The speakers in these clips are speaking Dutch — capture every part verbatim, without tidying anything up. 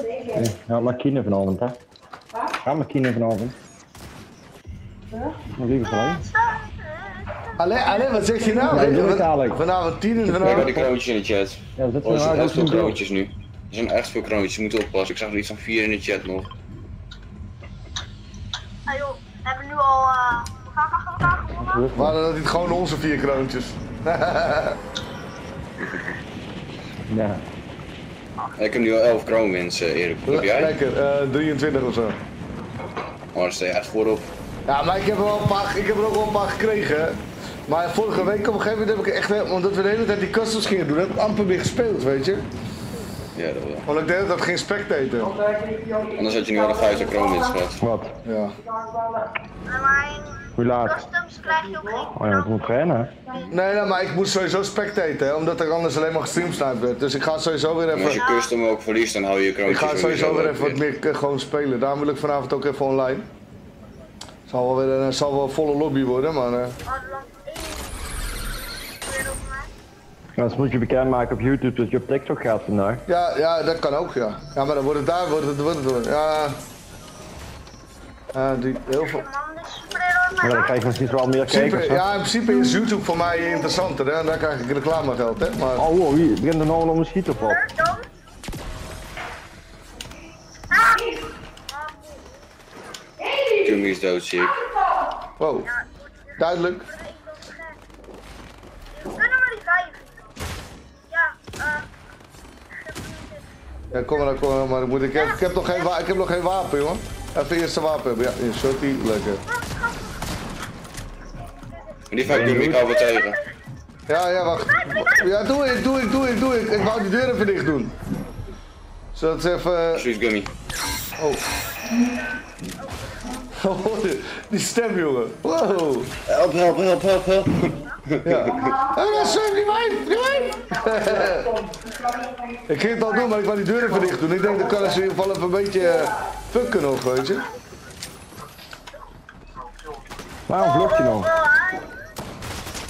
Nee, ga maar kiezen vanavond, hè. Wat? Ga maar kiezen vanavond. Wat lieve gelijk. Allee, allee, wat zeg je nou? Nee, van, vanavond tien en vanavond... Ik heb de kroontjes in de chat. Ja, er zijn oh, echt veel kroontjes nu. Er zijn echt veel kroontjes, je moet oppassen. Ik zag er iets van vier in de chat nog. Ah joh, we hebben nu al... Uh... We gaan achter elkaar gewonnen. We hadden dat niet gewoon onze vier kroontjes. Ja. Ik heb nu al elf kroonwinsten, Erik. Heb jij? Lekker, uh, drieëntwintig of zo. Oh, daar sta je echt voorop. Ja, maar ik heb, wel een paar, ik heb er ook wel een paar gekregen. Maar vorige week op een gegeven moment heb ik echt, omdat we de hele tijd die customs gingen doen, heb ik amper meer gespeeld, weet je? Ja, dat wel. Want ik deed dat dat geen spectator. Anders had je nu al een vijftig kroonwinst gehad. Wat? Ja. Hoe laat? Customs krijg je ook geen. Oh ja, dat moet trainen. Nee, nee, maar ik moet sowieso spectaten, omdat er anders alleen maar gestreamsniped werd. Dus ik ga sowieso weer even... Maar als je custom ook verliest, dan hou je je kroontjes. Ik ga sowieso weer even wat meer gewoon spelen. Daarom wil ik vanavond ook even online. Het zal wel weer een, zal wel een volle lobby worden, maar... Uh... Nou, dus moet je bekendmaken op YouTube dat je op TikTok gaat vandaag. Ja, ja, dat kan ook, ja. Ja, maar dan wordt het daar, wordt het, wordt het, wordt het. Ja... Uh, die, heel veel... Ja, dan krijg je misschien wel meer kijkers. Ja, in principe is YouTube voor mij interessanter, hè? En daar krijg ik reclamegeld, hè? Maar... Oh, wow, hier begint er nou al om een schiet of wat? Jimmy is dood, zie ik. Wow, duidelijk. We kunnen maar die vijf. Ja, eh. Ja, kom maar, kom maar, maar ik, moet, ik, heb, ik, heb nog geen wa ik heb nog geen wapen, jongen. Even eerst een wapen hebben, ja, in shorty, lekker. Die ga ik nu Mika over tegen. Ja, ja, wacht. Ja, doe ik, doe ik, doe ik, doe ik. Ik wou die deur even dicht doen. Zodat ze even... Sweet Gummy. Oh. Oh, die stem, jongen. Wow. Help, help, help, help, help. Ja. Hé, Sam, die wijn, die wijn. Ik ging het al doen, maar ik wou die deur even dicht doen. Ik denk, dat kan ze in ieder geval even een beetje fucken nog, weet je. Waarom vlog je nou?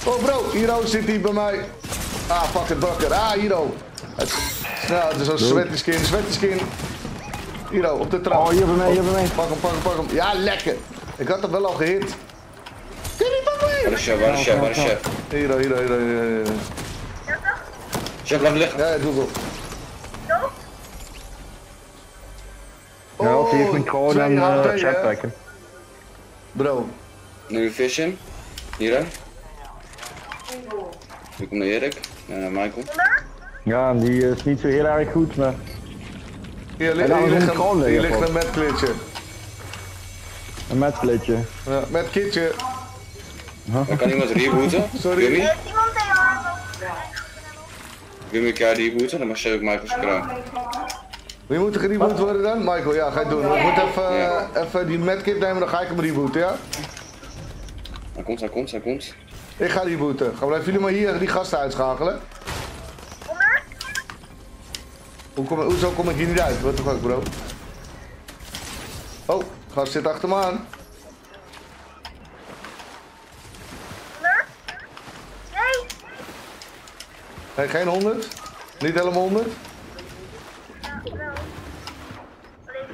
Oh bro, Hiro zit hier bij mij. Ah, fuck het bakker. Ah, Hiro. Snel, het is zo'n sweaty skin, sweaty skin. Hiro, op de trap. Oh, hier bij mij, hier bij mij. Pak hem, pak hem, pak hem. Ja, lekker. Ik had hem wel al gehit. Kun je niet pakken? Waar is chef, waar is chef, waar is chef? Hiro, Hiro, Hiro, Hiro. Chef, laat liggen. Ja, ja, doe wel. Oh, heeft een kroon en chef pakken. Bro. Nu vision. Hiro. Ik kom naar Erik en naar Michael. Ja, die is niet zo heel erg goed, maar... Hier, li hier ligt een, hier ligt een medkitje. Een medkitje? Ja, medkitje. Huh? Kan iemand rebooten? Sorry. Gummy? Heeft iemand tegen haar? Gummy, kan je rebooten? Dan mag je ook Michael's kraan. Wie moet er gereboot worden dan? Michael, ja, ga je doen. Ik moet even, ja. even die medkit nemen, dan ga ik hem rebooten, ja? Hij komt, hij komt, hij komt. Ik ga die booten. Gaan blijven jullie maar hier die gasten uitschakelen. Kom maar. Hoe kom, hoezo kom ik hier niet uit? Wat de fuck, bro? Oh, gast zit achter me aan. Nee. Nee, geen honderd. Niet helemaal honderd. Ja, wel. Alleen.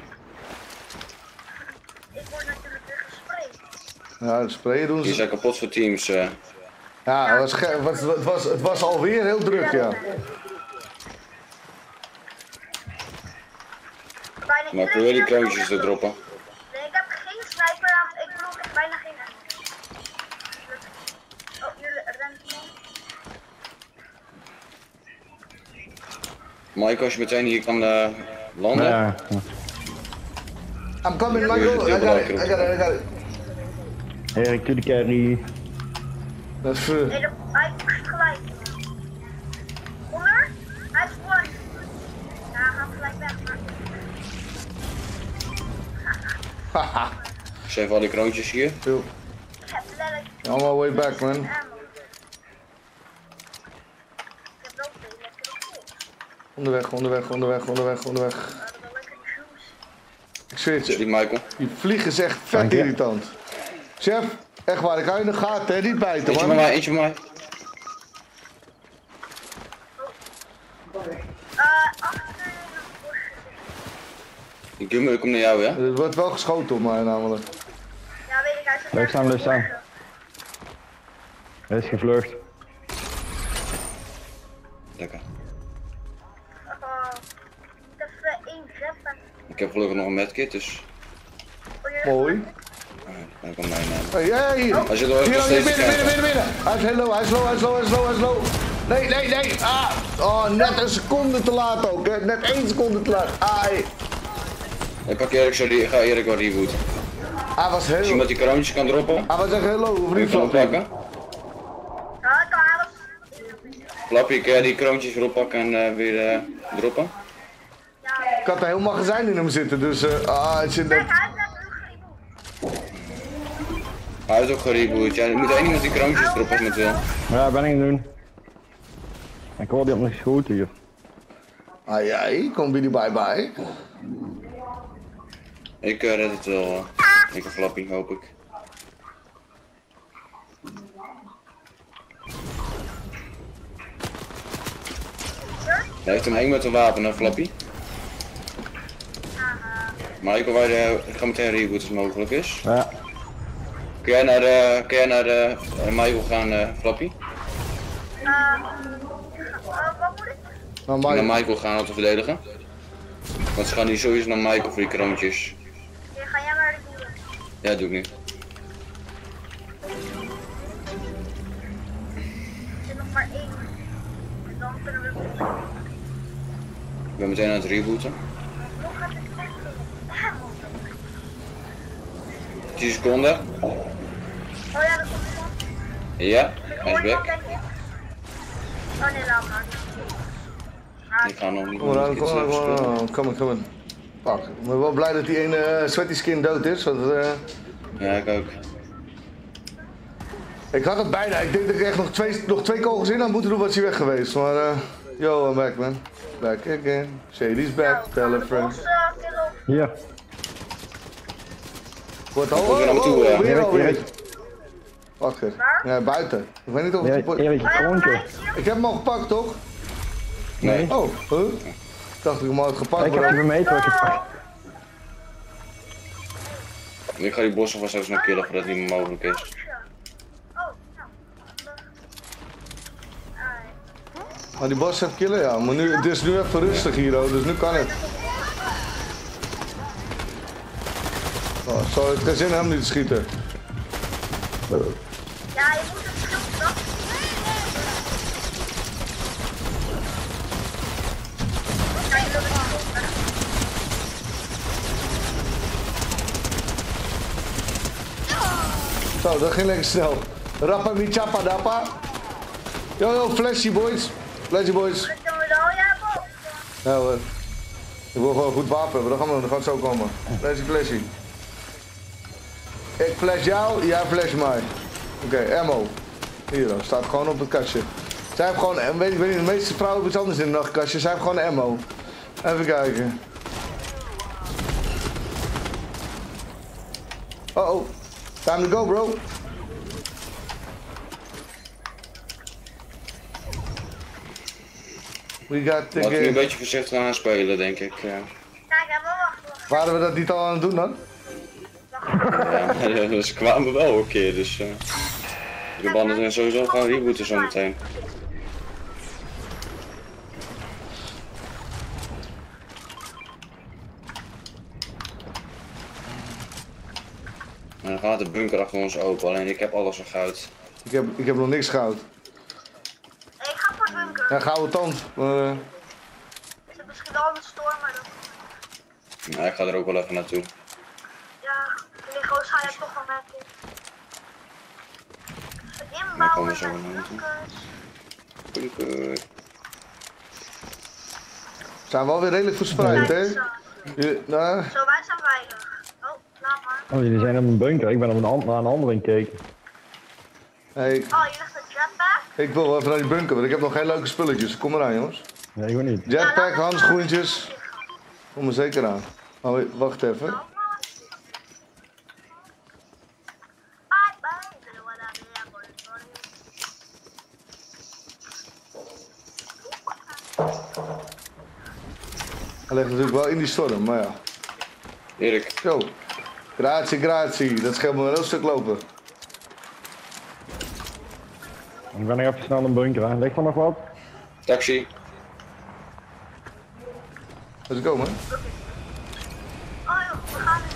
Ik word natuurlijk weer gesprayed. Ja, de sprayen doen ze. Die zijn kapot voor teams. Uh... Ja, het was, het, was, het, was, het was alweer heel druk, ja. Maar kun je die kruisjes te droppen? Nee, ik heb geen sniper aan, ik bedoel, ik bijna geen... Oh, jullie rent mee. Mike, als je meteen hier kan uh, landen... Ja. I'm coming, Michael. I got it, I got it, I got it. Erik, doe de carry. Dat is... Uh... Hij moest gelijk. Onder? Hij is one. Ja, hij gaat gelijk weg. Haha. Save al die kroontjes hier. Yo. Ik heb letterlijk... On my way back, man. Ik heb wel veel lekkere Onderweg, onderweg, onderweg, onderweg, onderweg. Ik zweer het je. Die Michael. Die vlieg is echt vet irritant. Chef, echt waar, ik hou in de gaten, hè? Niet bijten, man. Eentje maar, eentje maar. Die Gummer komt naar jou, ja? Er wordt wel geschoten op mij namelijk. Ja, weet ik, hij is Leuk staan, leuk staan. Hij is gevlucht. Lekker. Oh, ik heb er één zetten. Ik heb gelukkig nog een medkit, dus... Mooi. Hij komt mij naar. Hé, hé, hier! Hij zit er ook nog steeds binnen, binnen, binnen, binnen! Hij is heel low, hij is low, hij is low, hij is low, hij is low. Nee, nee, nee! Ah! Oh, net een seconde te laat ook, hè. Net één seconde te laat. Ai! Ik pak Erik zo, die, ga Erik wel reboot. Hij was heel... Zien dat die karantjes kan droppen. Hij was echt heel low, hoef niet flap pakken. Flap, ik uh, die kroontjes erop pakken en uh, weer uh, droppen. Ik had een heel magazijn in hem zitten, dus uh, ah, het zit... Net... Hij is ook gereboot, ja. Er moet één iemand die kroontjes droppen als met wil. Ja, ben ik aan het doen. Ik hoor die op mijn schoot hier. Ai ai, kom weer die bye bye. Ik uh, red het wel. Ik heb flapping, hoop ik. Hij heeft hem eng met een wapen, hè, Flappy? Maar ik, uh, ik ga meteen reboot als mogelijk is. Ja. Kun jij naar, uh, kun jij naar uh, Michael gaan, uh, Flappy? Uh, wat moet ik? Naar Michael, naar Michael gaan om te verdedigen. Want ze gaan nu sowieso naar Michael voor die kroontjes. Ja, ga jij maar doen. Ja, doe ik nu. Er is nog maar één. En dan kunnen we doen. Ik ben meteen aan het rebooten. tien seconden. Oh ja, dat komt wel. Ja, hij is back. Oh nee, laat maar. Ik ga nog niet meer met kids hebben spelen. Kom maar, kom maar. Fuck, ik ben wel blij dat die ene uh, sweaty skin dood is. Want, uh... ja, ik ook. Ik had het bijna. Ik denk dat ik echt nog twee, nog twee kogels in had moeten doen, was hij weg geweest. Maar uh, yo, I'm back, man. Back again. Shady's back, tell a friend. Ja. Wordt al over hem toe, ja. Erik, Erik. Wacht even. Ja, buiten. Ik weet niet of het... Erik, Erik, kroontje. Ik heb hem al gepakt, toch? Nee. Oh, huh? Ik dacht ik hem al had gepakt. Ik heb hem meter gepakt. Ik ga die bossen vast even nog killen voordat die niet mogelijk is. Maar die boss gaat killen, ja. Maar nu, het is nu even rustig hier, dus nu kan het. Oh, sorry, het geen zin hem niet te schieten. Ja, je moet het schild dat. Zo, dat ging lekker snel. Rappa mi chapa dappa. Yo, yo, flashy boys. Flashy boys. Ja hoor. Ik wil gewoon een goed wapen hebben, dan gaan we, gaan zo komen. Flashy, flashy. Ik flash jou, jij flash mij. Oké, okay, ammo. Hier dan, staat gewoon op het kastje. Zij hebben gewoon, weet ik weet niet, de meeste vrouwen hebben iets anders in het nachtkastje. Zij hebben gewoon ammo. Even kijken. Oh oh, time to go bro. We got the game. Laten we een beetje voorzichtig aan spelen, denk ik. Ja. Waren we dat niet al aan het doen dan? Ja, ze kwamen wel een keer, dus... Uh, de banden zijn sowieso gaan rebooten zometeen. En dan gaat de bunker achter ons open, alleen ik heb alles van goud. Ik heb, ik heb nog niks goud. Ja, gouden tand. Uh... Is het misschien al een storm, maar dan... Nee, ik ga er ook wel even naartoe. Ja, ik lig gewoon schaam toch wel met in. Inbouwen zo naar bunkers. We zijn wel weer redelijk verspreid, hè? Je, nou... Zo, wij zijn veilig. Oh, laat maar. Oh, jullie zijn op een bunker. Ik ben op een naar een andere in gekeken. Hey. Oh, je ligt een jetpack? Ik wil wel even naar die bunker, want ik heb nog geen leuke spulletjes. Kom maar aan, jongens. Nee, ik wil niet. Jetpack, handschoentjes. Kom er zeker aan. Oh, wacht even. Hij ligt natuurlijk wel in die storm, maar ja. Erik. Zo. Grazie, grazie. Dat scheelt me wel een stuk lopen. Ik ben nog even snel een bunker aan. Ligt er nog wat? Taxi. Let's go, man.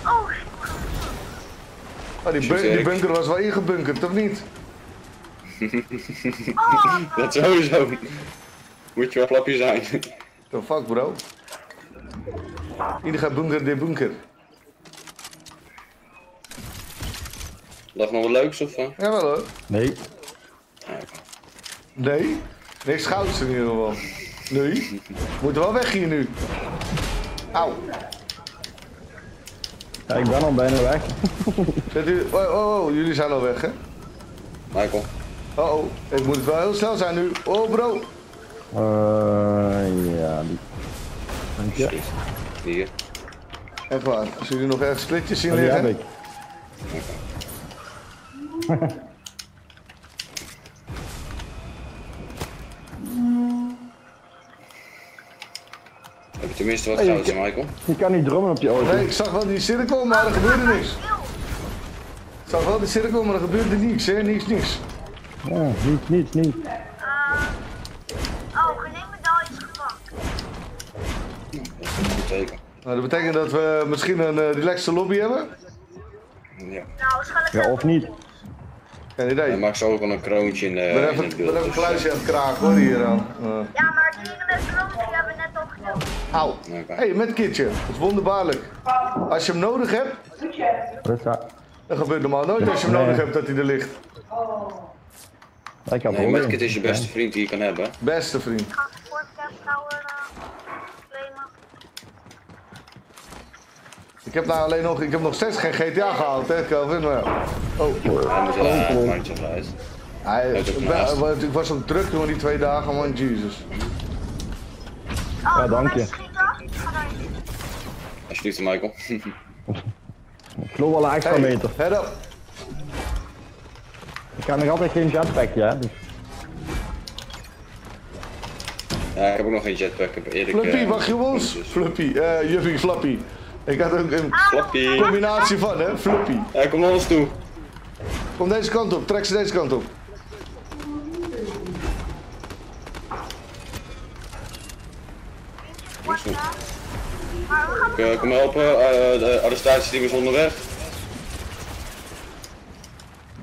Oh, die, bun die bunker was wel ingebunkerd, of niet? Dat sowieso. Moet je wel flapje zijn. The fuck, bro. Ieder gaat bunker de bunker. Lag nog wat leuks of? Uh? Jawel hoor. Nee. Nee? Niks gouds in ieder geval. Nee. Moet wel weg hier nu. Auw. Ja, ik ben al bijna weg. Zet u... oh, oh, oh, jullie zijn al weg, hè? Michael. Oh, oh, ik moet wel heel snel zijn nu. Oh, bro. Uh, ja. Dank je. Hier. Echt waar. Als jullie nog ergens splitjes zien oh, liggen. Ja, heb je tenminste wat goud, hey, Michael? Je kan niet drummen op je auto. Nee, ik zag wel die cirkel, maar er gebeurde niks. Ik zag wel die cirkel, maar er gebeurde niks, hè? Niks, niks. Ja, niets, niets, niets. Uh, oh, geen medaille is gepakt. Dat is betekent. Nou, dat betekent dat we misschien een uh, relaxte lobby hebben? Ja. Ja, of niet? Geen idee. Hij maakt zo ook wel een kroontje in de. Ik ben even, in beeld, ben even dus, een kluisje aan het kraken hoor hier aan. Uh. Ja, maar die met kroontje hebben we net opgenomen. Auw. Hé, hey, met kitje. Dat is wonderbaarlijk. Als je hem nodig hebt. Dat gebeurt normaal nooit als je hem nodig hebt dat hij er ligt. Nee, Medkit is je beste vriend die je kan hebben. Beste vriend. Ik heb nou alleen nog, ik heb nog steeds geen G T A gehaald, hè Kelvin, maar ja. Oh. Hij moet wel een mandje uit. Ik was zo druk door die twee dagen, man, Jesus. Ja, dank je. Alsjeblieft, Michael. Ik loop al een extra meter. Head up. Ik kan nog altijd geen jetpack, ja. Dus... ja, ik heb ook nog geen jetpack, heb Erik. Flappy, uh, mag je ons? Dus. Flappy, eh, uh, juffie, Flappy. Ik had ook een Flappy. Combinatie van, hè, Flappy. Ja, kom naar ons toe. Kom deze kant op, trek ze deze kant op. Ik, uh, kom helpen, uh, de arrestatieteam is onderweg.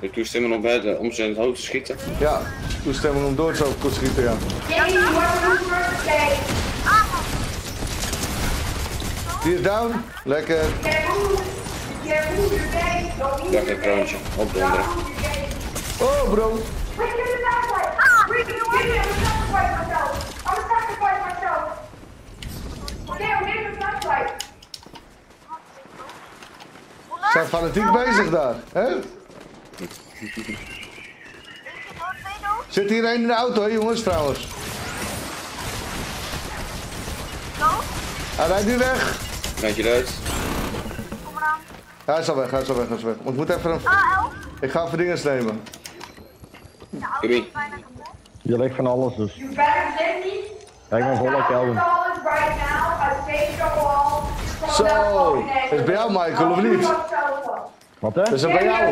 De toestemming om uh, om ze in het hoofd te schieten? Ja, toestemming om door het hoofd te schieten, ja. Die is down, lekker. Daar geen kroontje, op donder. Oh bro! Ze zijn fanatiek bezig daar, hè? Zit hier een in de auto, hè jongens, trouwens. Hij rijdt nu weg. Rijd je eruit. Kom eraan. Hij is al weg, hij is al weg, hij is weg. Want ik moet even een... ik ga even dingen nemen. Kom hier. Je ligt van alles dus. Kijk maar vol naar Kelvin. Zo, is bij jou Michael of niet? Wat hè? Is dat bij jou?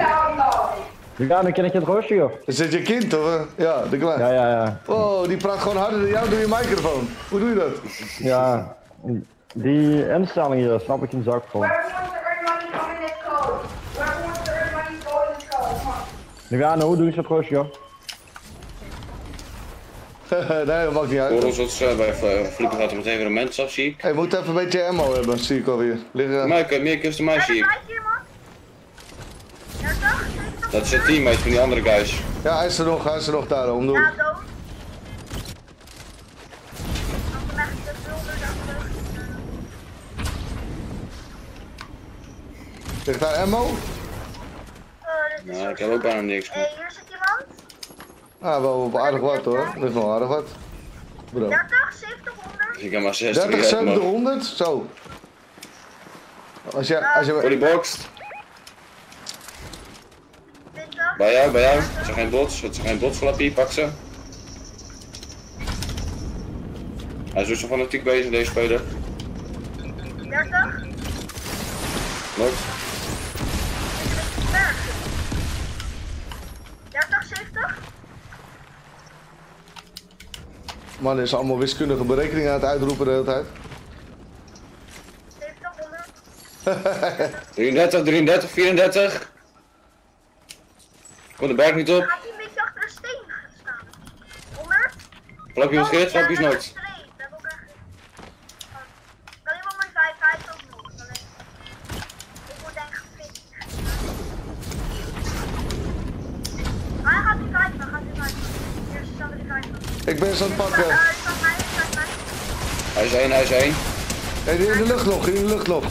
Ja, dan ken ik het roosje joh. Is dit je kind hoor? Ja, de klein. Ja, ja, ja. Oh, die praat gewoon harder dan jou door je microfoon. Hoe doe je dat? Ja, die instellingen daar snap ik in zak van. Nu gaan we, hoe doe je dat roosje joh? Nee, dat maakt niet uit. Voor ons wat ze bij Flippen gaat er meteen weer een mens af, zie ik. Hij moet even een beetje ammo hebben, zie ik alweer. Liggen. Mike, meer customize zie ik. Dat is zijn teammate van die andere guys. Ja, hij is er nog, hij is er nog daar, om de hoek. Ligt daar ammo? Nee, ik heb ook bijna niks. Ah, wel op aardig wat hoor. Dat is nog aardig wat. Bro. dertig, zeventig, honderd. Ik heb maar zestig. dertig, zeventig, honderd? Zo. Als je. Als je... bodyboxed. Bij jou, bij jou. Het zijn geen bots. Het zijn geen botsflappie. Pak ze. Hij is dus zo fanatiek bezig, deze speler. dertig. Leuk. dertig, zeventig. Man is allemaal wiskundige berekeningen aan het uitroepen de hele tijd. drieëndertig, drieëndertig, vierendertig. Komt de berg niet op. Gaat hij een beetje achter een steen staan? honderd. Flapje was geert, flapje is nooit. Ik ben ze aan het pakken. Hij is één, hij is één. Hey, die in de lucht nog, die in de lucht nog.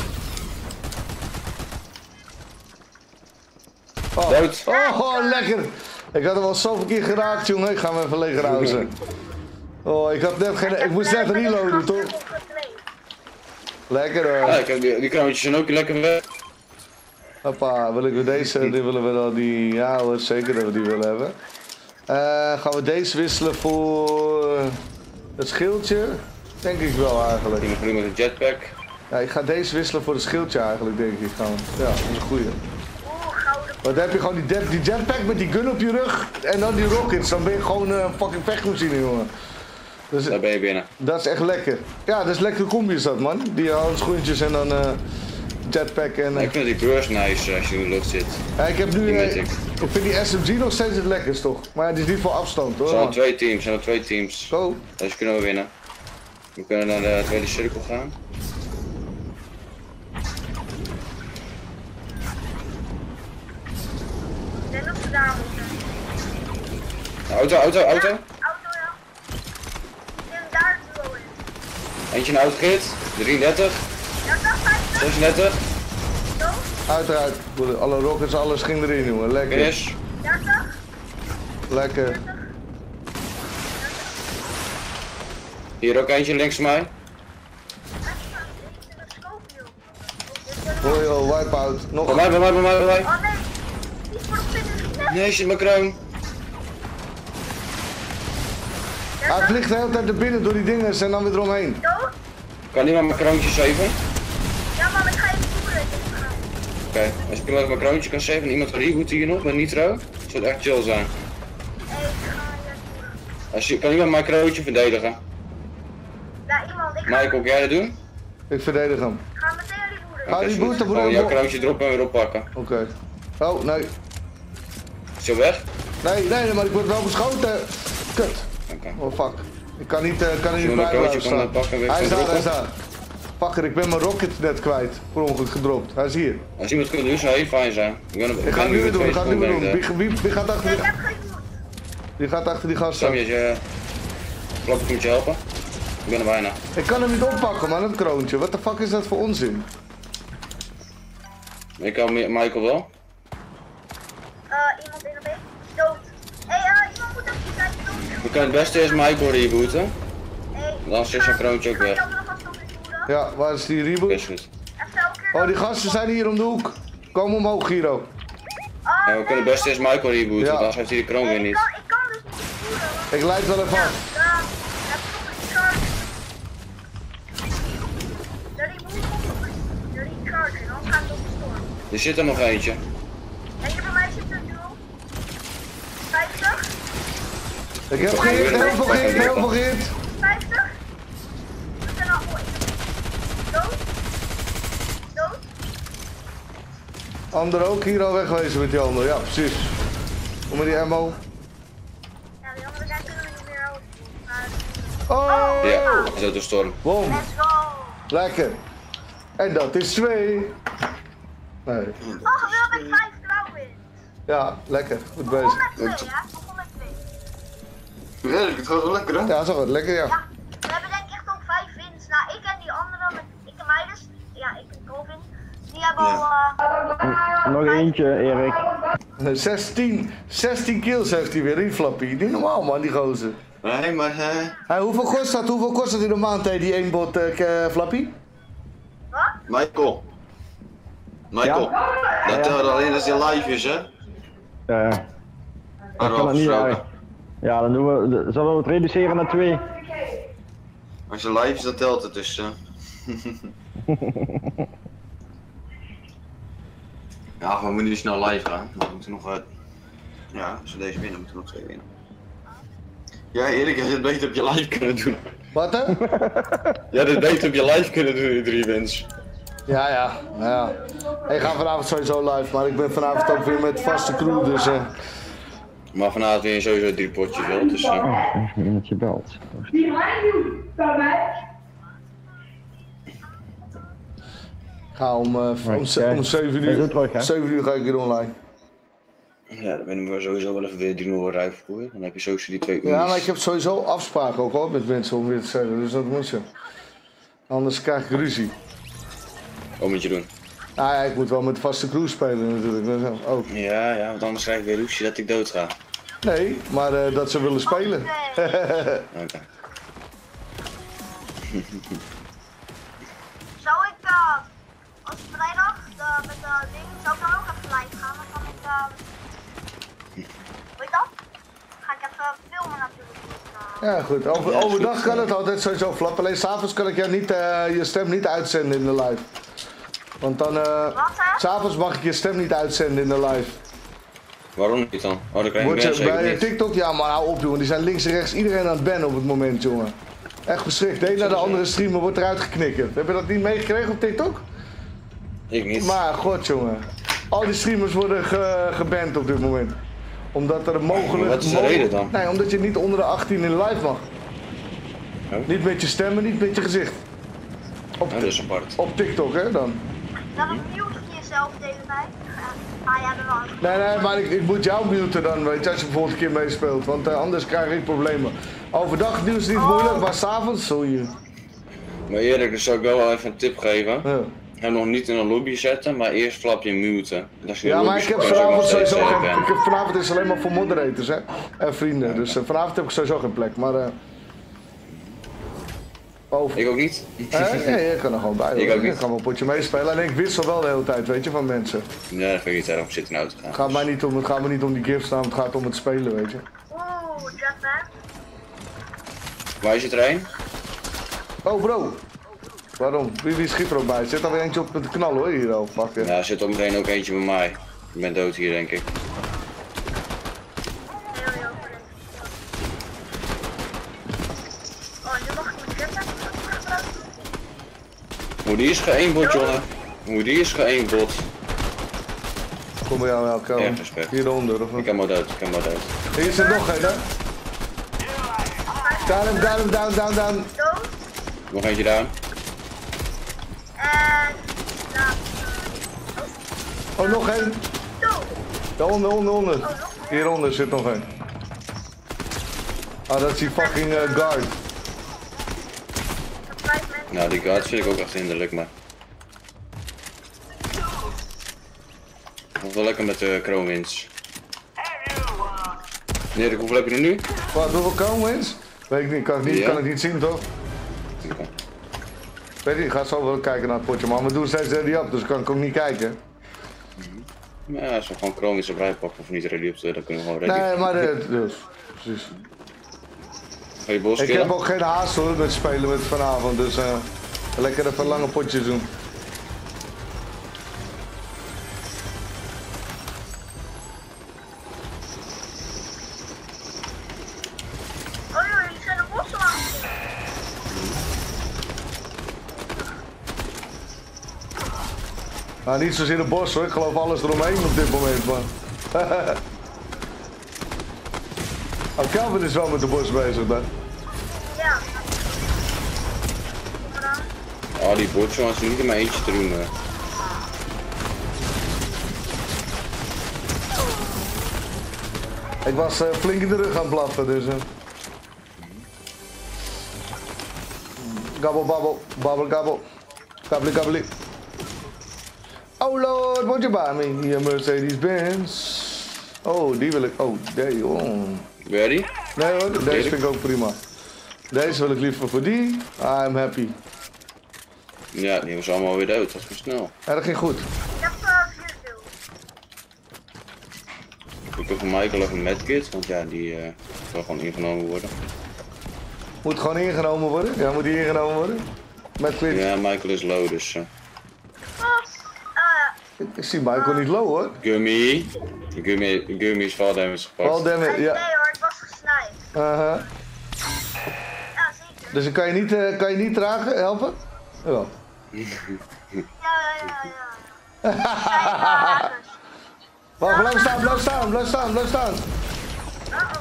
Oh. Dood. Oh, oh, lekker. Ik had hem al zoveel keer geraakt, jongen. Ik ga hem even leeg rouzen. Oh, ik had net geen... Ik moest net reloaden, toch? Lekker hoor. Ja, die, die kruintjes zijn ook lekker weg. Hoppa, wil ik weer deze? Die willen we dan die... Ja hoor, zeker dat we die willen hebben. Uh, gaan we deze wisselen voor het schildje? Denk ik wel eigenlijk. Die bedoel met een jetpack. Ja, ik ga deze wisselen voor het schildje eigenlijk, denk ik gewoon. Ja, dat is een goeie. Want dan heb je gewoon die, die jetpack met die gun op je rug en dan die rockets. Dan ben je gewoon een uh, fucking vechtmachine, jongen. Dus, daar ben je binnen. Dat is echt lekker. Ja, dat is lekkere combi is dat, man. Die handschoentjes en dan uh, jetpack en... Uh... Ik vind die beurs nice als je in de lucht zit. Ja, ik heb nu... Uh, ik vind die S M G nog steeds het lekkerst, toch? Maar het is niet voor afstand, hoor. Er zijn al twee teams, er zijn al twee teams. Zo. Dus kunnen we winnen. We kunnen naar de tweede cirkel gaan. Auto, auto, auto. Ja, auto, ja. Ik ben daar duo in. Eentje een autogrid. drieëndertig. zesendertig. Zo. Uiteraard. Alle rockets, alles ging erin, jongen. Lekker. dertig. Lekker. dertig. Hier ook eentje links van mij. Hoi, oh, wipeout. Nog een. Bij mij, bij mij, bij mij. Oh nee. Nee, shit, mijn kroon. Hij vliegt de hele tijd naar binnen door die dingen en dan weer eromheen. Dood? Kan iemand mijn kroontje zeven? Ja, maar ik ga even voeren. Oké, okay. Als ik iemand mijn kroontje kan zeven, iemand reboot hier nog met nitro, zou het echt chill zijn. Als je, kan iemand mijn kroontje verdedigen? Ja, iemand. Ik Michael, ga jij dat doen? Ik verdedig hem. Ik ga meteen rebooten. Ga rebooten, broer. Ik ga jouw kroontje droppen en weer oppakken. Oké. Okay. Oh, nee. Is je weg? Nee, nee, maar ik word wel geschoten. Kut. Oh fuck, ik kan niet, uh, kan er niet bij blijven staan. Hij is daar, hij is daar. Fucker, ik ben mijn rocket net kwijt. Per ongeluk gedropt, hij is hier. Als iemand kunt doen, zou hij fijn zijn. Ik, ben, ik, ik ga het nu weer doen, ik ga het nu weer doen. Wie, wie, wie gaat achter die... Wie gaat achter die gast staan? Sam, je klopt, ik moet je helpen. Ik ben er bijna. Ik kan hem niet oppakken man, dat kroontje. Wat de fuck is dat voor onzin? Ik kan Michael wel. We kunnen het beste eerst Michael rebooten. Dan is zijn kroontje ook weg. Ja, waar is die reboot? Is goed. Oh, die gasten zijn hier om de hoek. Kom omhoog, Giro. Ja, we kunnen het beste eerst Michael rebooten, ja. Anders heeft hij de kroon weer niet. Ik kan dus niet voeren. Ik leid wel even af. Er zit er nog eentje. Ik heb geheerd, heel veel geheerd, heel veel geheerd. vijftig? We zijn al ooit. Dood? Dood? Ander ook hier al wegwezen met die ander, ja precies. Kom maar die ammo. Ja, die andere zijn kunnen we niet meer houden. Oh! Ja, dat is uit de storm. Bom. Let's go! Lekker. En dat is twee. Nee. Oh, we hebben vijf klauwen. Ja, lekker. Goed bezig. Ja, het gaat wel lekker hè? Ja, dat is wel lekker, ja. Ja, we hebben denk ik echt al vijf wins. Nou, ik en die andere, met, ik en mij dus, ja, ik en Colvin, die hebben al... Uh, Nog eentje, Erik. zestien, zestien kills heeft hij weer in Flappy. Niet normaal man, die gozer. Nee, maar... Uh... Hey, hoeveel kost dat, hoeveel kost dat in de maand, die één bot uh, Flappy? Wat? Michael. Michael. Ja? Dat telt alleen als hij live is, hè? Ja. Maar dat kan het niet uit. Ja, dan doen we, dan zullen we het reduceren naar twee. Als je live is, dan telt het dus. Ja, we moeten nu snel live gaan. We moeten nog wat. Ja, als we deze winnen, moeten we nog twee winnen. Ja, Erik, je had het beter op je live kunnen doen. Wat hè? Je had het beter op je live kunnen doen, die drie wins. Ja, ja, ja. Ik ga vanavond sowieso live, maar ik ben vanavond ook weer met vaste crew, dus... Uh... Maar vanavond weer sowieso drie potjes wel, dus... Uh... Oh, ik weet niet dat je belt. Die radio bij mij. Ik ga om, uh, om, om zeven uur ga ik weer online. Ja, dan ben ik sowieso wel even weer drie nul rij verkoeien. Dan heb je sowieso die twee uur. Ja, maar ik heb sowieso afspraken ook hoor, met mensen om weer te zeggen, dus dat moet je. Anders krijg ik ruzie. Wat moet je doen? Nou ja, ik moet wel met vaste crew spelen natuurlijk. Dat is ook. Ja, ja, want anders krijg ik weer ruzie dat ik dood ga. Nee, maar uh, dat ze willen spelen. Oké. Okay. Zou ik uh, als vrijdag uh, met de uh, ding, zou ik dan ook even live gaan? Dan kan ik, uh, weet je dat? Ga ik even filmen natuurlijk. Ja goed, Over, ja, overdag kan het altijd sowieso flap, alleen s'avonds kan ik jou niet, uh, je stem niet uitzenden in de live. Want dan, uh, s'avonds mag ik je stem niet uitzenden in de live. Waarom niet dan? Oh, dan krijg je je bij niet. TikTok, ja maar hou op jongen, die zijn links en rechts iedereen aan het bannen op het moment jongen. Echt verschrikt, de een naar de andere streamer wordt eruit geknikkerd. Heb je dat niet meegekregen op TikTok? Ik niet. Maar god jongen, al die streamers worden ge geband op dit moment. Omdat er mogelijk... Wat is de reden dan? Nee, omdat je niet onder de achttien in live mag. Oh. Niet met je stemmen, niet met je gezicht. Op, ja, dat is apart. Op TikTok, hè, dan. Dan mute je jezelf de hele tijd. Ah ja, dat wel. Nee, nee, maar ik, ik moet jou muten dan, weet je, als je bijvoorbeeld een keer meespeelt. Want uh, anders krijg ik problemen. Overdag nieuws is niet moeilijk, oh. Maar s'avonds zul je... Maar Erik, dan zou ik wel even een tip geven. Ja. Hem nog niet in een lobby zetten, maar eerst flap je muten. Ja, maar ik heb vanavond sowieso geen... Ik heb, vanavond is alleen maar voor moderators hè, en vrienden. Ja, dus uh, vanavond heb ik sowieso geen plek, maar... Uh, over. Ik ook niet. Eh? Nee, je kan er gewoon bij. Ik ook niet. Ik ga wel een potje meespelen en ik wissel wel de hele tijd, weet je, van mensen. Ja, dat vind ik niet erg om zitten uit te gaan. Het gaat mij niet om, het gaat me niet om die gifts, nou, het gaat om het spelen, weet je. Oeh, Japan. Waar is het Rijn? Oh, bro. Waarom? Wie, wie schiet er ook bij? Er zit alweer eentje op met de knal hoor hier al. Fuck it. Ja, er zit om meteen ook eentje bij mij. Ik ben dood hier denk ik. Hoe die is geëinbot jongen. Hoe die is geëinbot. Kom bij jou wel komen. Hieronder of wat? Ik kan maar dood, ik kan maar dood. Hier zit nog geen hè? Down, down, down, down, down. Nog eentje down. Oh, nog één. Daaronder, onder, onder. Hieronder zit nog één. Ah, dat is die fucking uh, guard. Nou, die guard vind ik ook echt hinderlijk, maar... Het was wel lekker met de kroonwins. Erik, hoeveel heb je er nu? Wat, hoeveel kroonwins? Weet ik niet, kan ik niet, ja. Kan ik niet zien toch? Weet je, ik ga zo wel kijken naar het potje, maar we doen steeds ready up, dus kan ik ook niet kijken. Ja, als we gewoon chronische brei pakken of niet ready up, dan kunnen we gewoon ready up. Nee, maar dit, dus, precies. Hey, bos, ik heb ook geen haast hoor met spelen met vanavond, dus uh, lekker even lange potjes doen. Nou, niet zozeer de bos hoor, ik geloof alles eromheen op dit moment, man. Oh, Calvin is wel met de bos bezig, man. Ja. Oh, die bos, jongens, niet in mijn eentje te doen, hè. Ik was uh, flink in de rug gaan blaffen, dus... Uh... Gabbel, babbel, babbel, gabbel. Gabbel, gabbel. Oh lord, what you buy me? Your Mercedes Benz. Oh, die wil ik. Oh, there you go. Ready? Nee hoor, deze Ready? Vind ik ook prima. Deze wil ik liever voor die. I'm happy. Ja, die was allemaal weer dood. Dat ging snel. Ja, dat ging goed. Ik heb uh, Ik heb voor Michael even een medkit, want ja, die uh, zal gewoon ingenomen worden. Moet gewoon ingenomen worden? Ja, moet die ingenomen worden? Michael is... Ja, Michael is low, dus... Uh... Ik, ik zie Michael niet low, hoor. Gummy. Gummy, Gummy is fall damage gepakt. Fall damage, ja. Nee hoor, ik was gesnijd. Uh-huh. Ja, zeker. Dus kan je niet, uh, kan je niet dragen, helpen? Jawel. Ja, ja, ja, ja. Hahaha. Wacht, blijf staan, blijf staan, blijf staan, blijf staan. Uh-oh.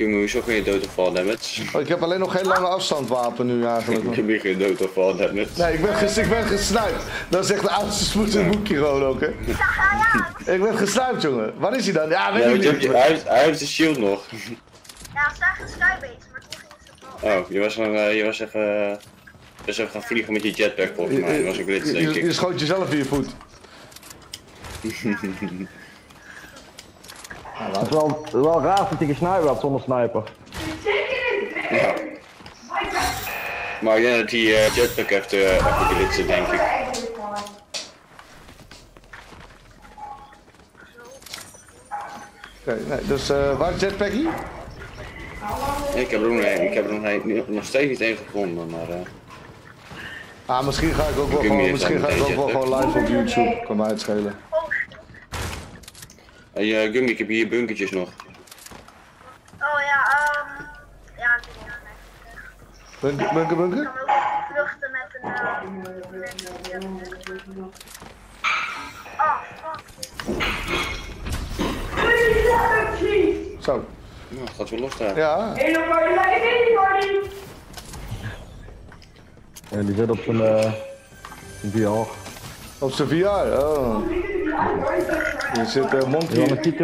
Hoezo geen dood of fall damage? Oh, ik heb alleen nog geen lange afstandwapen nu eigenlijk. Ik heb hier geen dood of fall damage. Nee, ik ben, ges ik ben gesnuipt. Dat is echt de oudste smoes in het boekje gewoon ook, hè. Ik ben gesnuipt, jongen. Waar is hij dan? Ja, weet ja, ik niet. Je, hij, heeft, hij heeft de shield nog. Ja, hij staat gesnuipt eens, maar toen ging het ervan. Oh, je was, dan, uh, je was even, uh, dus even gaan vliegen met je jetpack volgens mij. Je, was een glitch, denk je, je schoot jezelf in je voet. Ja, het is wel, wel raar dat ik een sniper had zonder sniper. Ja. Maar ik denk dat die uh, jetpack heeft uh, even gelitsen, denk ik. Oké, okay, nee, dus uh, waar is jetpackie? Nee, ik heb er nog, ik heb er nog, nog steeds niet één gevonden, maar... Uh... Ah, misschien ga ik ook wel, gewoon, misschien ga ik ook wel gewoon live op YouTube, kan mij het schelen. Ja, uh, Gummy, ik heb hier bunkertjes nog. Oh ja, ehm... Um, ja, ik ben niet Bunker, bunker, bunker? Ik kan ook vluchten met een... Uh, met een oh, fuck. Zo. Nou, het gaat weer los daar. Ja. En die zit op zijn... Uh, V R. Op zijn V R? Oh. Er zit een uh, monkey,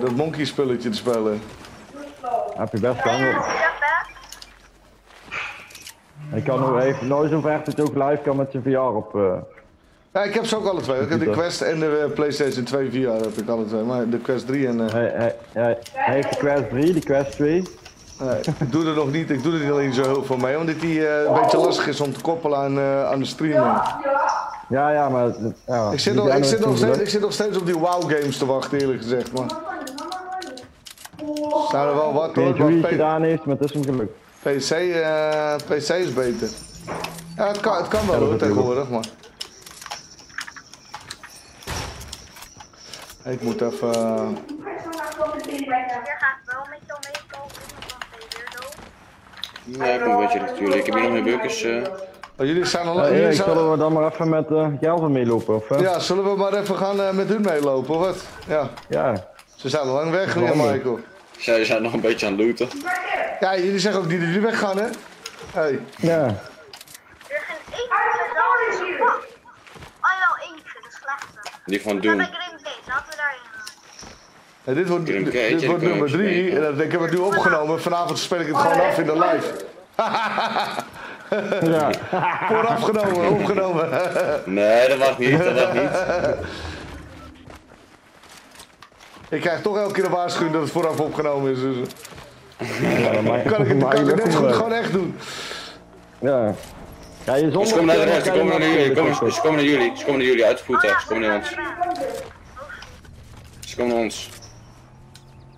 dat monkey spulletje te spelen. Heb je best lang op. Ik kan nog even, nou zo ver dat je ook live kan met je V R op. Uh, ja, ik heb ze ook alle twee. Ik heb de Quest en de uh, PlayStation twee V R heb ik alle twee, maar de Quest drie en... Uh... Hij, hij, hij, hij heeft de Quest drie, de Quest twee. Nee, ik doe er nog niet, ik doe er niet alleen zo heel veel mee, omdat die uh, een beetje lastig is om te koppelen aan, uh, aan de streaming. Ja, ja, maar... Ja, ik, zit nog, ik, zit nog steeds, ik zit nog steeds op die WoW-games te wachten, eerlijk gezegd, maar... Er zijn er wel wat, hoor. Ik weet niet hoe je gedaan heeft, maar het is hem gelukt. P C, uh, P C is beter. Ja, het kan, het kan wel, ja, hoor, tegenwoordig, maar... Ik moet even... Hier gaat wel met jou meekomen, want nee, ik heb een beetje natuurlijk. Ik heb hier nog mijn bukkers... Uh... Oh, jullie zijn al... Uh, jullie zijn... Zullen we dan maar even met uh, Jelven meelopen? Of, uh? Ja, zullen we maar even gaan uh, met hun meelopen of wat? Ja. Ja. Ze zijn al lang weg, ja, Michael. Zij zijn nog een beetje aan het looten. Ja, jullie zeggen ook niet dat jullie weggaan, hè? Hey. Ja. Er zijn eentje hier. Oh, wel eentje, de slechte. Die van Doom. Laten we daarin gaan. Ja, dit wordt, Grimke, dit wordt nummer drie. En dat heb ik het nu opgenomen. Vanavond speel ik het gewoon af in de live. Ja. Vooraf genomen, opgenomen. Nee, dat mag niet, dat mag niet. Ik krijg toch elke keer een waarschuwing dat het vooraf opgenomen is. Dus... Ja, dan mag, kan ik het, kan ik het net goed gewoon echt doen. Ja. Ja, je zonder... Ze komen naar de rest, ze komen naar jullie, ze komen naar jullie, ze komen naar jullie uit de voertuig, ze komen naar ons. Ze komen naar ons.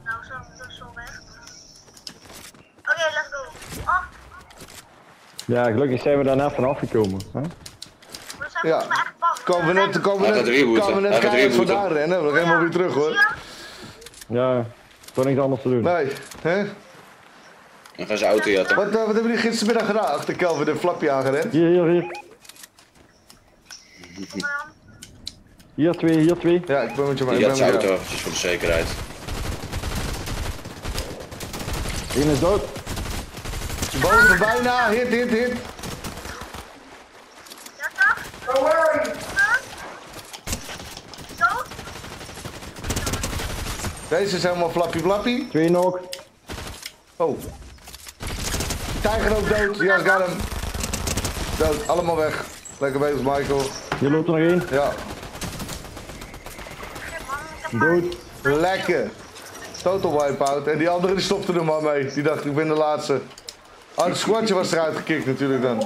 Nou, zo, dat is zo weg. Oké, let's go. Oh. Ja, gelukkig zijn we daarna vanaf gekomen. Hè? Ja, komen we net, komen we net, komen we net keihard vandaan rennen, we gaan helemaal weer terug, hoor. Ja, toch niks anders te doen. Nee, hè? Dan gaan ze auto jatten. Wat, uh, wat hebben jullie gistermiddag gedaan? Achter Kelvin en Flappy aangerend? Hier, hier, hier. Hier twee, hier twee. Ja, ik ben met je maar. Die had zijn auto, dus voor de zekerheid. Eén is dood. Boven, bijna, hit, hit, hit. Ja, toch? Don't worry. Dood? Deze is helemaal flappie-blappie. Twee nog. Oh. Tijger ook dood, yes, got him. Dood, allemaal weg. Lekker bezig, Michael. Je loopt er nog één? Ja. Dood. Lekker. Total wipeout. En die andere die stopte er maar mee. Die dacht, ik ben de laatste. Oh, het squadje was eruit gekikt natuurlijk dan.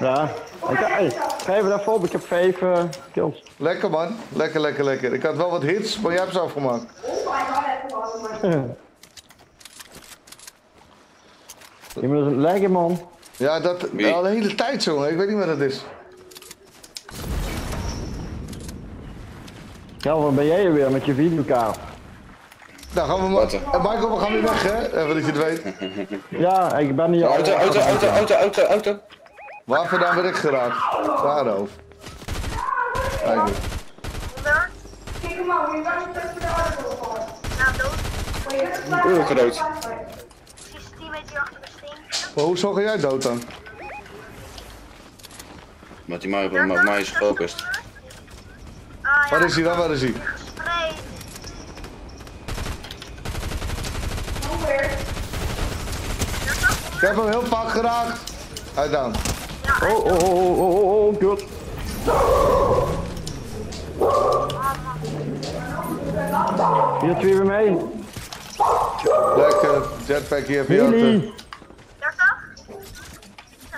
Ja, ik, hey, geef het even op, ik heb vijf uh, kills. Lekker man, lekker, lekker, lekker. Ik had wel wat hits, maar jij hebt ze afgemaakt. Je moet een lekker man. Ja, dat nee. Al de hele tijd zo, ik weet niet wat dat is. Ja, wat ben jij er weer met je videokaart? Nou, gaan we maar. Michael, we gaan weer weg, hè? Even dat je het weet. Ja, ik ben hier. Auto, auto, auto, auto, auto, auto. Waar vandaan ben ik geraakt? Daarover. Kijk eens. Kijk hem aan, je kan niet terug naar de auto vallen. Nou, dood. Oeh, gedood. Maar hoezo ga jij dood dan? Maar die man op mij is gefocust. Waar is hij dan? Waar is hij? Ik heb hem heel vaak geraakt. Uit dan. Oh, oh, oh, oh, oh, oh, kut. Hier twee weer mee. Lekker, jetpack hier voor jou. dertig?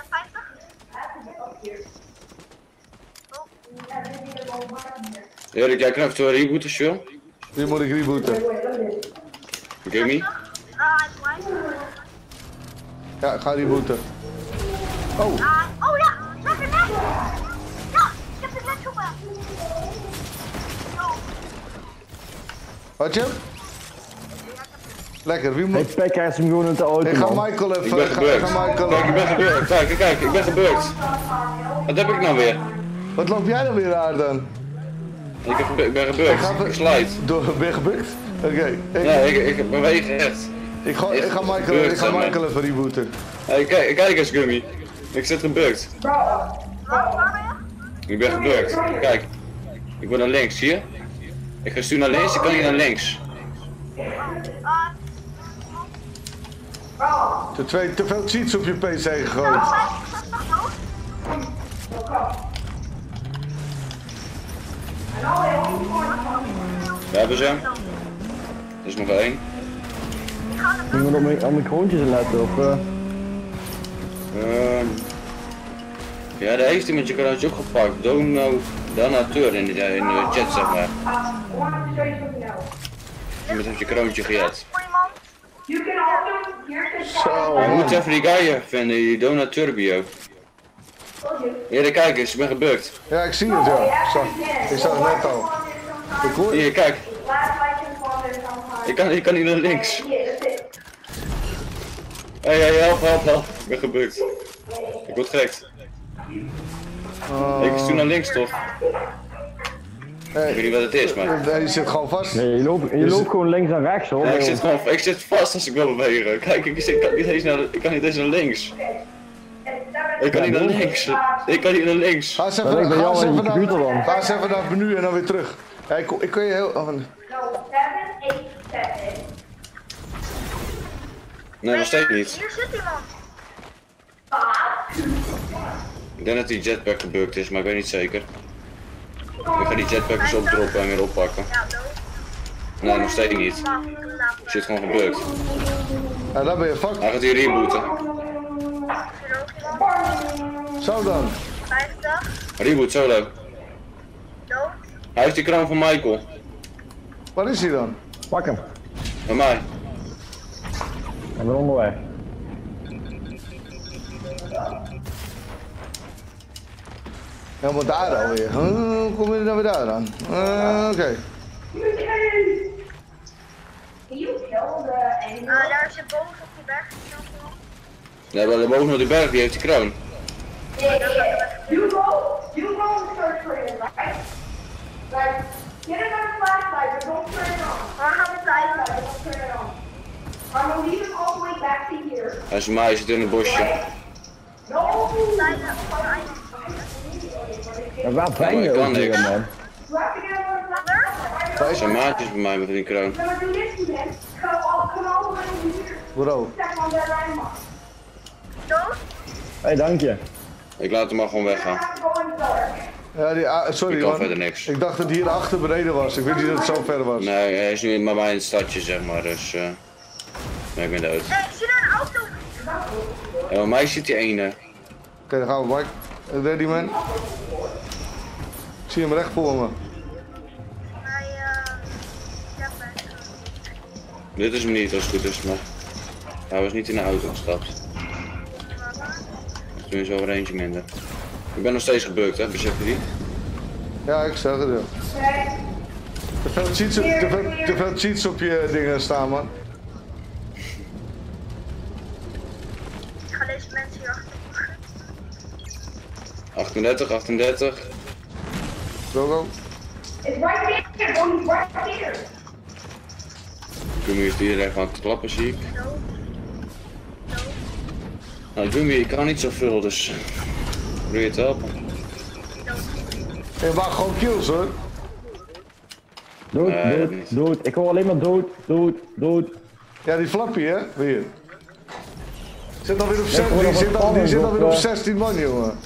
vijftig? Jorik, jij knapt wel rebooten, Sjoel? Nu moet ik rebooten. Oké, me? Ja, ik ga rebooten. Oh! Oh ja! Dat is het net! Ja! Ik heb het net gehoord! Wat je? Lekker, wie moet... Ik pek hem gewoon in de auto. Ik ga Michael even... Ik ben gebeurd. Kijk, ik ben gebeurd. Kijk, kijk, ik ben gebeurd. Wat heb ik nou weer? Wat loop jij dan weer raar dan? Ik, heb, ik ben gebukt. Ik, ik slide. Door, ben je gebukt? Oké. Okay. Ik... Ja, ik, ik beweeg echt. Ik ga, ik ga Michael, ik ga Michael even rebooten. Hey, kijk, kijk eens, Gummy. Ik zit gebukt. Ik ben gebukt. Kijk. Ik word naar links, zie je? Ik ga stuur naar links, ik kan hier naar links. Te, twee, te veel cheats op je P C gegooid. We hebben ze. Er is nog één. Je moet op mijn, mijn kroontjes letten of... Uh... Uh, ja, daar heeft iemand je kruisje opgepakt. Dono, donateur in de, in de chat, zeg maar. Iemand heeft je kroontje gejet. Zo, je moet even die guy vinden, die donaturbio. Hier, kijk eens, ik ben gebukt. Ja, ik zie het, ja. Zo, ik zag het net al. Ik hoor... Hier, kijk. Ik kan, ik kan hier naar links. Hé, hey, hey, help, help, help. Ik ben gebukt. Ik word gek. Uh... Ik stuur naar links, toch? Hey. Ik weet niet wat het is, maar... Nee, je zit gewoon vast. Nee, je loopt, je je loopt zit... gewoon links en rechts, hoor. Nee, ik zit gewoon ik zit vast als ik wil bewegen. Kijk, ik, zit, ik, kan, niet eens naar, ik kan niet eens naar links. Ik kan niet naar links. Ik kan niet naar links. Ga eens even, ga even, even, naar, naar, ga eens even naar het menu en dan weer terug. Ja, ik, ik kan je heel... Oh, nee. Nee, nog steeds niet. Hier zit iemand. Ik denk dat die jetpack gebukt is, maar ik weet niet zeker. Ik ga die jetpack eens opdroppen en weer oppakken. Nee, nog steeds niet. Ik zit gewoon gebukt. Ja, daar ben je fucked. Hij gaat hier rebooten. Zo dan. vijftig. Reboot solo. Hij heeft die kraan van Michael. Waar is hij dan? Pak hem. Bij mij. En weer onderweg. Helemaal daar alweer. Hoe kom je dan weer daar aan? Uh, Oké. Okay. Uh, daar is een boom op die berg. Nee, maar de boom op die berg die heeft die kroon. You go, you go and search for him, right? Like, get another flashlight, but don't turn it on. I have a flashlight, but don't turn it on. Hij is mij, hij zit in het bosje. En waar ben je ook weer, man? Zijn maatjes bij mij met die kroon. Bro. Hé, dank je. Ik laat hem maar gewoon weggaan. Ja, die, ah, sorry, ik kan man. Verder niks. Ik dacht dat hier achter beneden was. Ik weet niet dat het zo ver was. Nee, hij is nu maar bij het stadje, zeg maar. Dus, uh... nee, ik ben dood. Hé, hey, ik zie daar een auto! Ja, bij mij zit die ene. Oké, dan gaan we bike. Ready man? Ik zie hem recht voor me. Dit is hem niet als het goed is, maar hij was niet in de auto gestapt. Toen is al een eentje minder. Ik ben nog steeds gebukt, hè? Besef je die? Ja, ik zeg het wel. Te veel cheats op, te veel, te veel cheats op je dingen staan, man. Ik ga deze mensen hier achter. achtendertig, achtendertig. Go, go. Het right here, only right here. Gummy is iedereen gewoon te klappen, zie ik. Nou, Gummy, ik kan niet zoveel, dus probeer je te helpen. Ik mag gewoon kills, hoor. Dood, uh, dood, dood. Ik hoor alleen maar dood, dood, dood. Ja, die flappie, hè? Weer. Zit alweer op zestien, ja, die zit, al, die zit alweer op zestien man, jongen.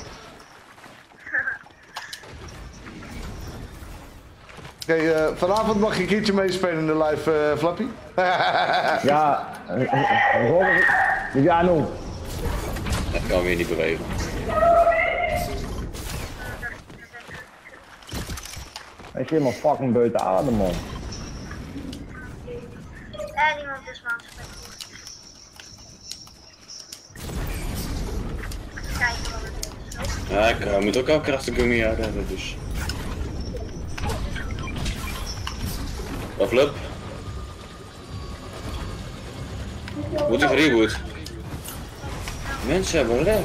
Oké, okay, uh, vanavond mag je een keertje meespelen in de live, uh, Flappy. Ja, Robert, ja, no. Dat kan weer niet bewegen. Hij is helemaal fucking buiten adem, man. Ja, niemand is maar aan het spelen. Kijken wat het is. Ja, ik moet ook al krachtig kunnen hier hebben, dus. Flip. Moet ik reboot? Mensen hebben lef.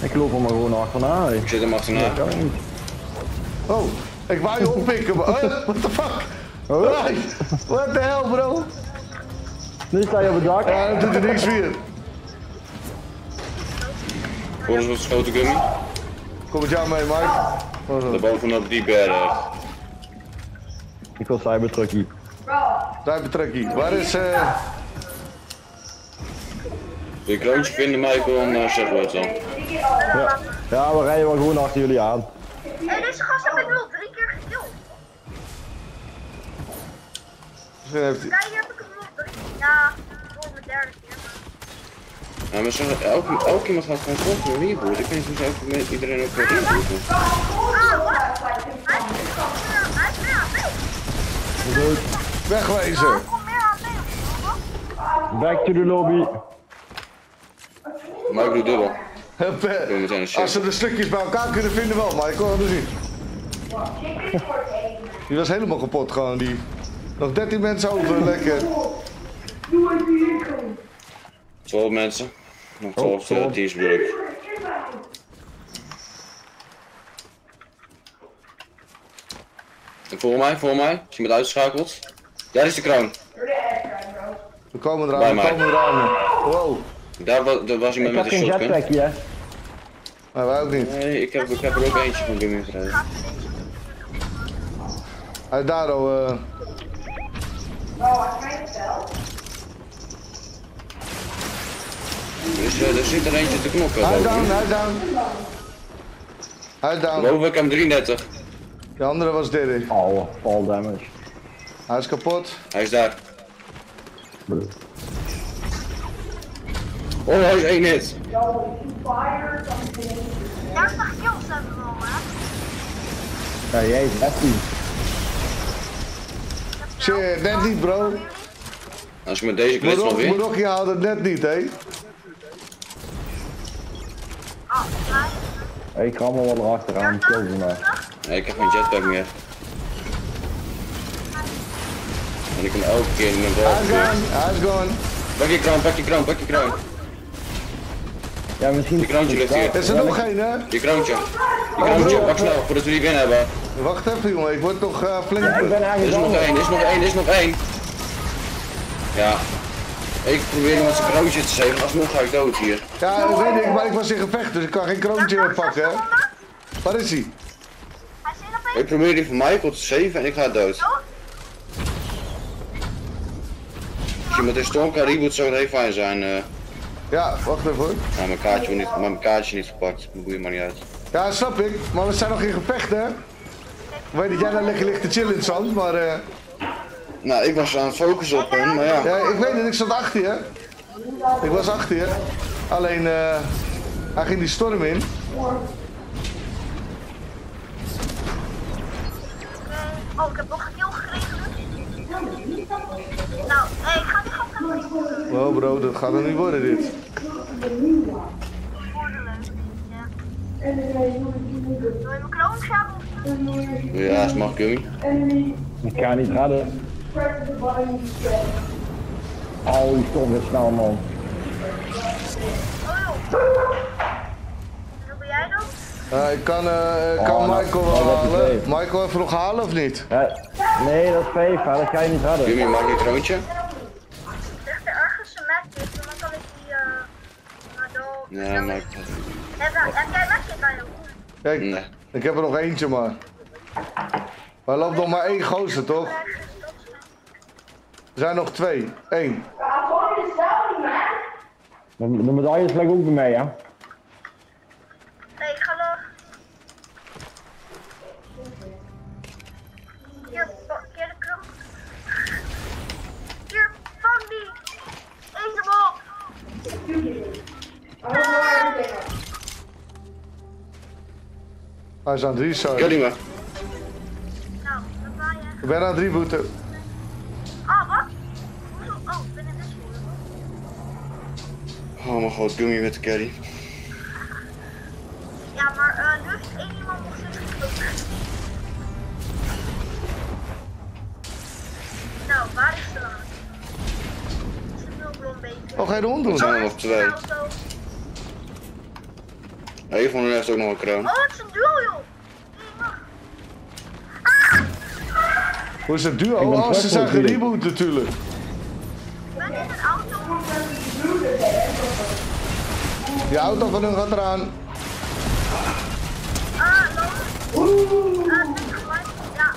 Ik loop hem maar gewoon achterna. Ik zit hem achterna. Ja, oh, ik wou je oppikken, maar. Oh, what the fuck? Right. What the hell, bro? Nu sta je op het dak. Ja, dat doet er niks meer. Hoor eens wat schoten, Gummy. Kom met jou mee, Mike. Daarbovenop die berg. Ik wil Cybertruckie. Cybertruckie, waar is... eh... Uh... De kroontje vinden, Michael, en uh, zeg wat dan. Ja. Ja, we rijden wel gewoon achter jullie aan. Hey, deze gast heb ik nul, drie keer gekild. Misschien heeft hij... Ja, voor mijn derde keer. Ja, maar zo, elk, elk iemand gaat gewoon toch weer reboot. Ik weet niet hoe ze met iedereen ook weer rebooten. Ah, wat? Hij is meer aan het wegwezen. Back to the lobby. Maar ik doe dubbel. Als ze de stukjes bij elkaar kunnen vinden wel, maar ik kon het dus niet. Die was helemaal kapot gewoon, die. Nog dertien mensen over, lekker. twaalf mensen. Nog twaalf oh, teams break. Voor mij, voor mij. Is iemand uitgeschakeld? Daar is de kroon. We komen eraan, we komen eraan. Wow. Daar was, daar was iemand ik met een shotgun. Ik heb geen jetpack, ja. Maar wij ook niet. Nee, ik heb, ik heb er ook eentje van binnen gereden. Uit daar al, eh... Uh... Oh, ik wel. Dus uh, er zit er eentje te knokken. Hij down, hij down. Hij down. Boven ik hem drieëndertig. De andere was Diddy. Oh, fall damage. Hij is kapot. Hij is daar. Blue. Oh, hij is één hit. Daar mag je ons hebben, man. Ja, jij is happy. Shit, net niet, bro. Als je met deze klits nog weer. Marokje haalde het net niet, hé. Hey, ik rammel wel erachteraan, kill ze maar. Nee, ik heb geen jetpack meer. En ik kom elke keer in mijn bal. Hij is gone, hij is gone. Pak je kroon, pak je kroon, pak je kroon. Ja, misschien... Die kroontje ligt hier. Is er nog geen, hè? Die kroontje. Die kroontje, pak snel, voordat we die winnen hebben. Wacht even, jongen, ik word nog uh, flink. Ja, er is nog één, er is nog één, er is nog één. Ja. Ik probeer nog met zijn kroontje te zeven, alsnog ga ik dood hier. Ja, dat weet ik, maar ik was in gevecht, dus ik kan geen kroontje pakken, hè. Waar is hij? Ik probeer die van Michael te zeven en ik ga dood. Als je met een storm kan reboot zou het heel fijn zijn. Uh... Ja, wacht even hoor. Ja, mijn kaartje wordt niet, mijn kaartje niet gepakt, dat boeit me maar niet uit. Ja, snap ik. Maar we zijn nog in gevecht, hè? Ik weet dat jij daar lekker ligt te chillen in het zand, maar... Uh... Nou, ik was aan het focussen op hem, maar ja. Ja, ik weet het. Ik zat achter je. Ik was achter je. Alleen, uh, hij ging die storm in. Oh, ik heb nog een kill gekregen. Nou, hey, ga die gang doen. Wow, bro, dat gaat er niet worden, dit. Doe je mijn kroon, Sjaan? Ja, dat mag ik doen. Ik kan niet hadden. Oh, die stond weer snel, man. Oh, wat ben jij dan? Uh, ik kan, uh, ik kan oh, Michael wel uh, halen. Michael even nog halen of niet? Ja. Nee, dat is Veva, dat kan je niet hadden. Jimmy, maak je een kroontje? Ligt er ergens een match in, dan kan ik die... Uh, ja, maar... Heb jij match in bij jou? Kijk, nee. Ik heb er nog eentje maar. Maar er loopt nog maar één gozer, toch? Er zijn nog twee. Eén. De medaille is lekker ook bij mij, ja? Nee, ik ga nog. Hier, keer de kruk. Hier, vang die. Eet hem op. Hij is aan drie, sorry. Kan niet meer. Nou, dan ga je. Ik ben aan drie boeten. Ah, wat? Oh, ik ben in dit voor. Oh mijn god, doe me met de carry. Ja, maar uh, nu heeft één iemand nog zitten gelukkig. Nou, waar is de laatste? Is het nog wel een beetje? Oh, ga je de hond doen? Er zijn nog twee. Eén van hen heeft ook nog een kroon. Oh, het is een duo, joh! Ah! Hoe is het duo? Oh, ze zijn gereboot natuurlijk. Ben in een auto? Die auto van hun gaat eraan. Ah, loon. Oeh. Ah, dit is gelijk. Ja.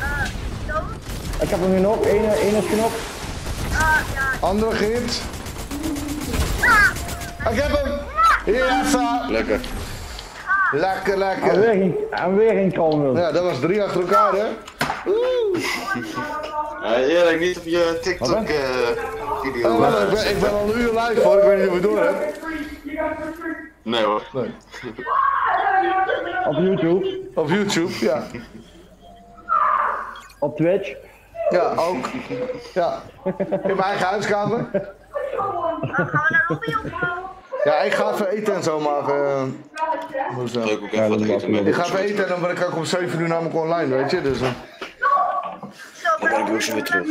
Eh, loon. Ik heb hem nu nog. Eén is genoeg. Ah, ja. Andere geeft. Ah! Ik heb hem! Ja, sa. Lekker. Lekker, lekker. En weer, en weer geen kalm. Ja, dat was drie achter elkaar, hè? Oeh. Ja, eerlijk, niet op je TikTok-video. Uh, oh, ik, ben, ik ben al een uur live, hoor. Ik weet niet of je door hebt. Nee, hoor. Nee. Op YouTube. Op YouTube, ja. Op Twitch. Ja, ook. Ja. In mijn eigen huiskamer. Gaan we naar Robbie opbouwen? Ja, ik ga even eten en zo, maar... Uh, dus, uh, ik, ja, wat eten mee. Ik ga even eten en dan ben ik ook om zeven uur namelijk online, weet je, dus... Uh. Zo, ben ik weer terug.